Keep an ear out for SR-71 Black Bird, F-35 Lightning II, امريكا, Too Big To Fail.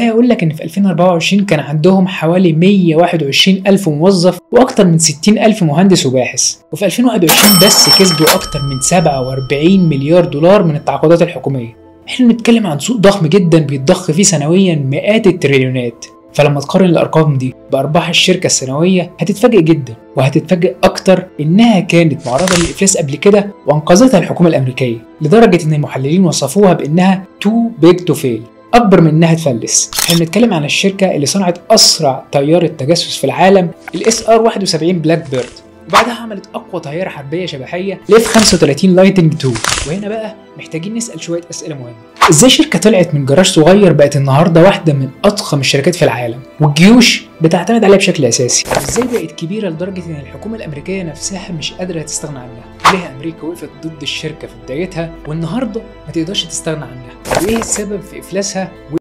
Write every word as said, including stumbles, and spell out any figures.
كفايه اقول لك ان في ألفين وأربعة وعشرين كان عندهم حوالي مية وواحد وعشرين ألف موظف واكتر من ستين ألف مهندس وباحث، وفي ألفين وواحد وعشرين بس كسبوا اكتر من سبعة وأربعين مليار دولار من التعاقدات الحكوميه. احنا بنتكلم عن سوق ضخم جدا بيتضخ فيه سنويا مئات التريليونات، فلما تقارن الارقام دي بارباح الشركه السنويه هتتفاجئ جدا، وهتتفاجئ اكتر انها كانت معرضه للافلاس قبل كده وانقذتها الحكومه الامريكيه، لدرجه ان المحللين وصفوها بانها تو بيج تو فيل، اكبر من انها تفلس. احنا بنتكلم عن الشركه اللي صنعت اسرع طياره تجسس في العالم الاس ار واحد وسبعين بلاك بيرد، وبعدها عملت اقوى طياره حربيه شبحيه الاف خمسة وثلاثين لايتنج اتنين. وهنا بقى محتاجين نسال شويه اسئله مهمه. ازاي شركه طلعت من جراج صغير بقت النهارده واحده من اضخم الشركات في العالم والجيوش بتعتمد عليها بشكل اساسي؟ ازاي بقت كبيره لدرجه ان الحكومه الامريكيه نفسها مش قادره تستغنى عنها؟ ليه امريكا وقفت ضد الشركه في بدايتها والنهارده ما تقدرش تستغنى عنها؟ وايه السبب في افلاسها؟